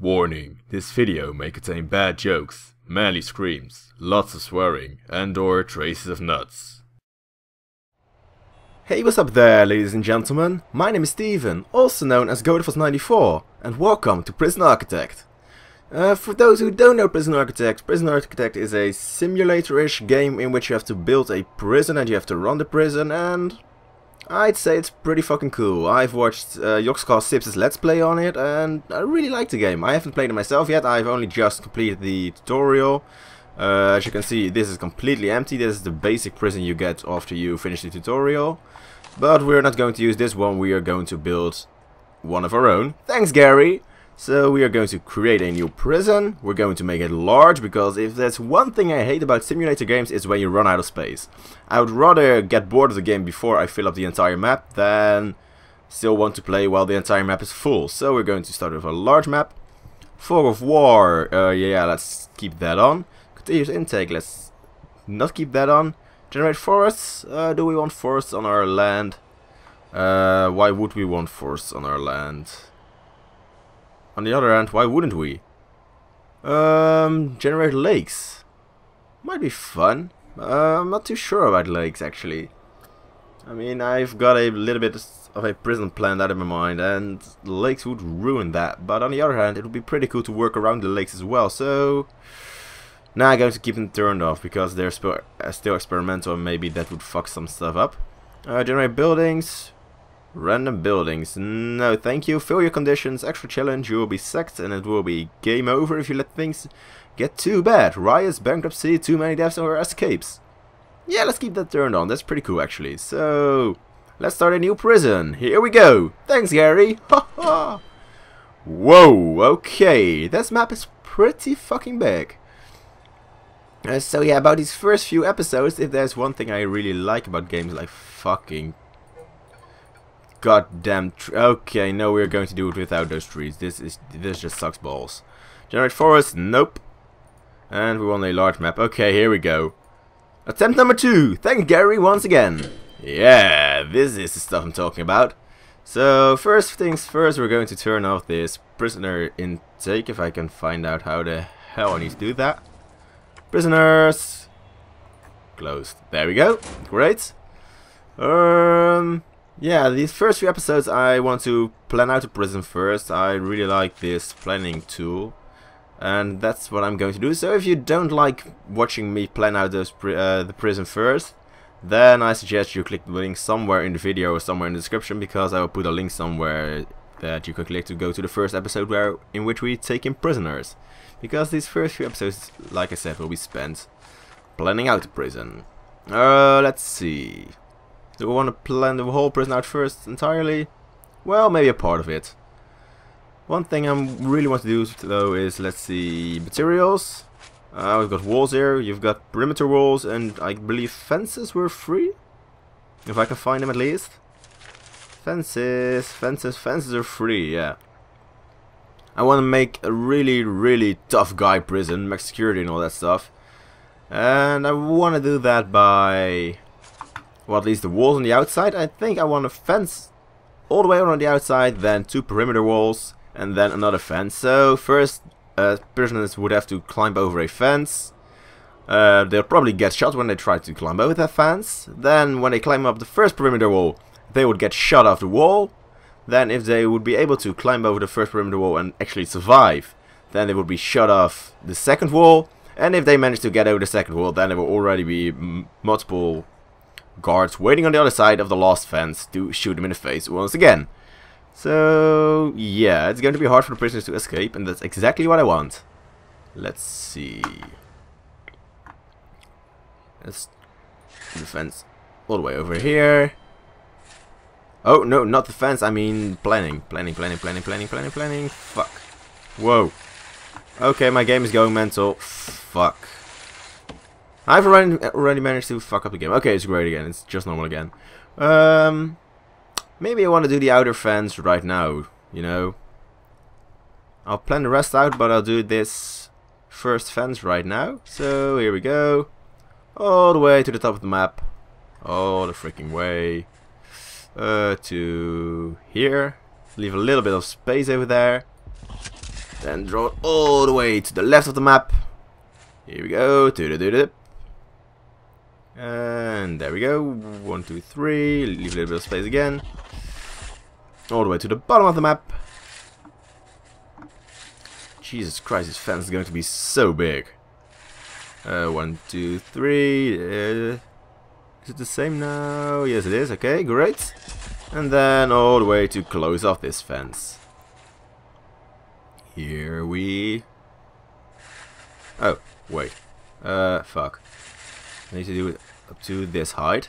Warning, this video may contain bad jokes, manly screams, lots of swearing, and/or traces of nuts. Hey, what's up there, ladies and gentlemen? My name is Steven, also known as Godafoss94, and welcome to Prison Architect. For those who don't know Prison Architect is a simulator-ish game in which you have to build a prison and you have to run the prison, and I'd say it's pretty fucking cool. I've watched Yoxcar Sips' Let's Play on it and I really like the game. I haven't played it myself yet, I've only just completed the tutorial. As you can see, this is completely empty. This is the basic prison you get after you finish the tutorial. But we're not going to use this one, we are going to build one of our own. Thanks, Gary! So we are going to create a new prison. We're going to make it large, because if there's one thing I hate about simulator games, it's when you run out of space. I would rather get bored of the game before I fill up the entire map than still want to play while the entire map is full. So we're going to start with a large map. Fog of War, yeah, let's keep that on. Continuous Intake, let's not keep that on. Generate Forests, do we want forests on our land? Why would we want forests on our land? On the other hand, why wouldn't we? Generate lakes. Might be fun. I'm not too sure about lakes, actually. I mean, I've got a little bit of a prison planned out in my mind, and lakes would ruin that. But on the other hand, it would be pretty cool to work around the lakes as well, so now I'm going to keep them turned off, because they're still experimental, and maybe that would fuck some stuff up. Generate buildings. Random buildings. No, thank you. Fail your conditions. Extra challenge. You will be sacked and it will be game over if you let things get too bad. Riots, bankruptcy, too many deaths or escapes. Yeah, let's keep that turned on. That's pretty cool, actually. So let's start a new prison. Here we go. Thanks, Gary. Haha. Whoa. Okay. This map is pretty fucking big. So yeah, about these first few episodes, if there's one thing I really like about games like fucking goddamn okay, no, we're going to do it without those trees. This just sucks balls. Generate forest, nope. And we want a large map. Okay, here we go. Attempt number 2. Thanks, Gary, once again. Yeah, this is the stuff I'm talking about. So first things first, we're going to turn off this prisoner intake. If I can find out how the hell I need to do that. Prisoners closed. There we go. Great. Yeah, these first few episodes I want to plan out a prison first. I really like this planning tool, and that's what I'm going to do. So if you don't like watching me plan out those the prison first, then I suggest you click the link somewhere in the video or somewhere in the description, because I will put a link somewhere that you can click to go to the first episode in which we take in prisoners. Because these first few episodes, like I said, will be spent planning out the prison. Let's see. Do we want to plan the whole prison out first entirely? Well, maybe a part of it. One thing I really want to do though is, let's see, materials. We've got walls here, you've got perimeter walls, and I believe fences were free? If I can find them at least. Fences, fences, fences are free, yeah. I want to make a really, really tough guy prison, max security and all that stuff. And I want to do that by, well, at least the walls on the outside. I think I want a fence all the way around the outside, then 2 perimeter walls, and then another fence. So first, prisoners would have to climb over a fence. They'll probably get shot when they try to climb over that fence. Then when they climb up the first perimeter wall, they would get shot off the wall. Then if they would be able to climb over the first perimeter wall and actually survive, then they would be shot off the second wall. And if they manage to get over the second wall, then there will already be multiple guards waiting on the other side of the last fence to shoot them in the face once again. So yeah, it's going to be hard for the prisoners to escape, and that's exactly what I want. Let's see. Let's do the fence all the way over here. Oh no, not the fence, I mean planning. Planning. Fuck. Whoa. Okay, my game is going mental. Fuck. I've already managed to fuck up the game. Okay, it's great again. It's just normal again. Maybe I want to do the outer fence right now, you know. I'll plan the rest out, but I'll do this first fence right now. So here we go. All the way to the top of the map. All the freaking way. To here. Leave a little bit of space over there. Then draw all the way to the left of the map. Here we go. And there we go. 1, 2, 3. Leave a little bit of space again. All the way to the bottom of the map. Jesus Christ, this fence is going to be so big. 1, 2, 3. Is it the same now? Yes, it is. Okay, great. And then all the way to close off this fence. Here we... Oh, wait. Fuck. I need to do it up to this height.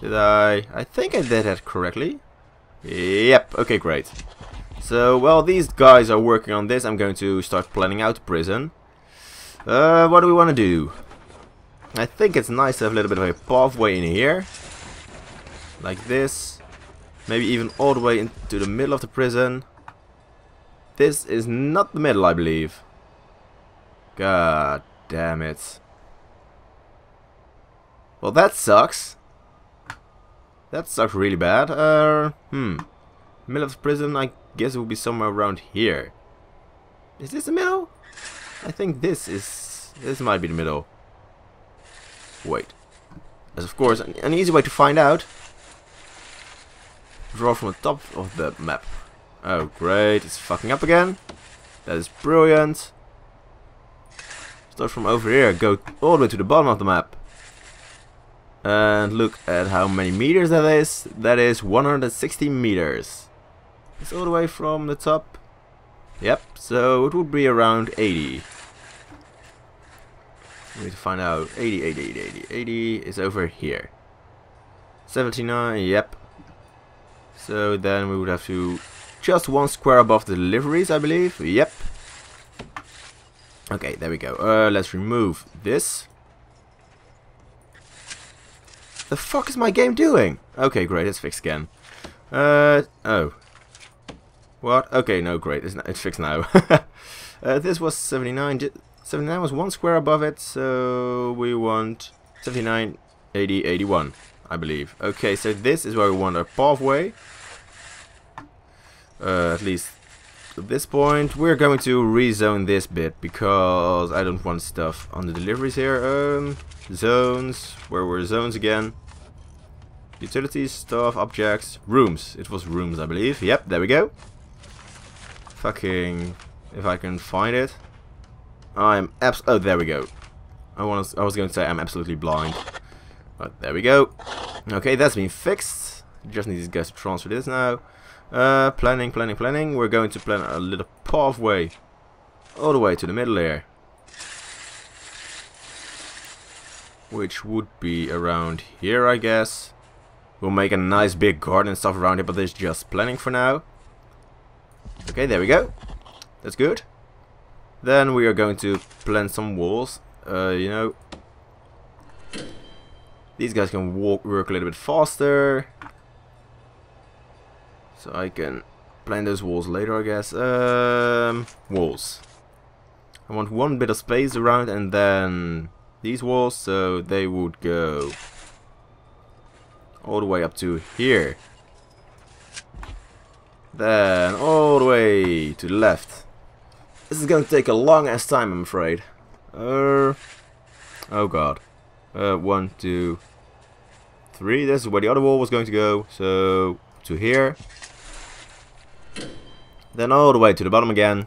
Did I... I think I did that correctly. Yep, okay, great. So, well, these guys are working on this. I'm going to start planning out prison. What do we want to do? I think it's nice to have a little bit of a pathway in here. Like this. Maybe even all the way into the middle of the prison. This is not the middle, I believe. God damn it. Well, that sucks. That sucks really bad. Middle of the prison, I guess it will be somewhere around here. Is this the middle? I think this is... This might be the middle. Wait. As of course, an easy way to find out. Draw from the top of the map. Oh, great. It's fucking up again. That is brilliant. Start from over here. Go all the way to the bottom of the map. And look at how many meters that is. That is 160 meters. It's all the way from the top. Yep, so it would be around 80. We need to find out. 80 is over here. 79, yep. So then we would have to just one square above the deliveries, I believe. Yep. Okay, there we go. Let's remove this. The fuck is my game doing? Okay, great, it's fixed again. Oh. What? Okay, no, great, it's fixed now. This was 79. 79 was one square above it, so we want 79, 80, 81, I believe. Okay, so this is where we want our pathway. At least at this point. We're going to rezone this bit because I don't want stuff on the deliveries here. Zones, where were zones again? Utilities, stuff, objects, rooms. It was rooms, I believe. Yep, there we go. Fucking, if I can find it. I'm oh, there we go. I was going to say I'm absolutely blind. But there we go. Okay, that's been fixed. Just need these guys to transfer this now. Planning. We're going to plan a little pathway all the way to the middle here, which would be around here, I guess. We'll make a nice big garden and stuff around here, but there's just planning for now. Okay, there we go. That's good. Then we are going to plant some walls. You know, these guys can work a little bit faster. So I can plant those walls later, I guess. Walls. I want one bit of space around and then these walls, so they would go all the way up to here. Then all the way to the left. This is going to take a long ass time, I'm afraid. Oh god. 1, 2, 3. This is where the other wall was going to go, so to here. Then all the way to the bottom again.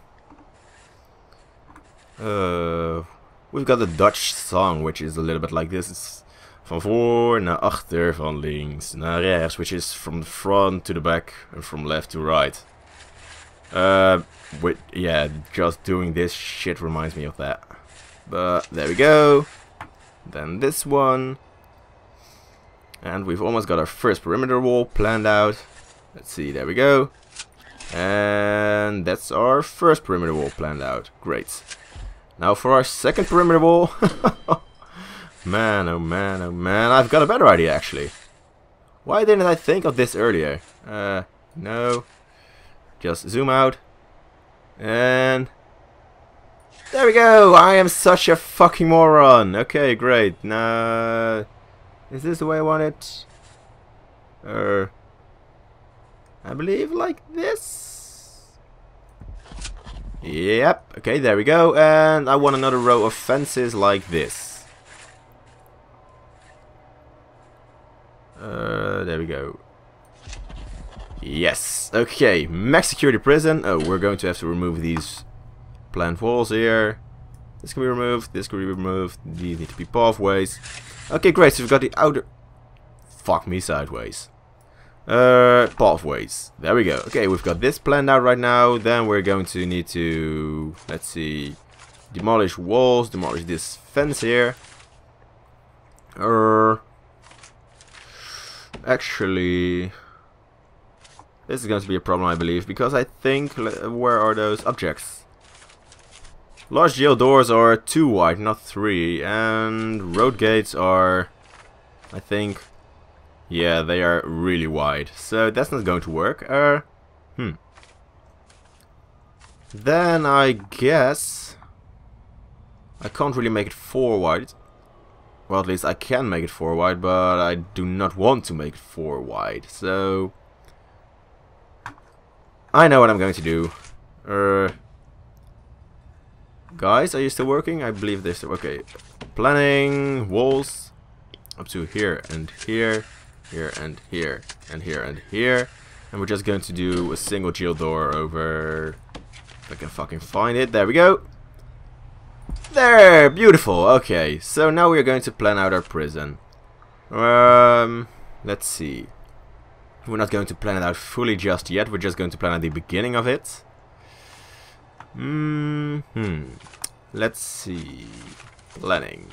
We've got the Dutch song, which is a little bit like this. It's van voor naar achter, van links naar rechts, which is from the front to the back and from left to right. Yeah, just doing this shit reminds me of that. But there we go. Then this one. And we've almost got our first perimeter wall planned out. Let's see, there we go. And that's our first perimeter wall planned out. Great. Now for our second perimeter wall. Man, oh man, oh man. I've got a better idea, actually. Why didn't I think of this earlier? No. Just zoom out. And... There we go! I am such a fucking moron! Okay, great. Now... Is this the way I want it? I believe like this? Yep, okay, there we go. And I want another row of fences like this. There we go. Yes, okay, max security prison. Oh, we're going to have to remove these plant walls here. This can be removed, this can be removed. These need to be pathways. Okay, great, so we've got the outer... Fuck me sideways. Pathways. There we go. Okay, we've got this planned out right now. Then we're going to need to... Let's see. Demolish walls. Demolish this fence here. Actually... This is going to be a problem, I believe. Because I think... Where are those objects? Large jail doors are 2 wide, not 3. And road gates are... I think... Yeah, they are really wide, so that's not going to work. Then I guess I can't really make it 4 wide. Well, at least I can make it 4 wide, but I do not want to make it 4 wide. So I know what I'm going to do. Guys, are you still working? I believe they're still okay. Planning walls up to here and here. Here and here and here and here, and we're just going to do a single jail door over. If I can fucking find it, there we go. There, beautiful. Okay, so now we're going to plan out our prison. Let's see. We're not going to plan it out fully just yet. We're just going to plan out the beginning of it. Let's see. Planning.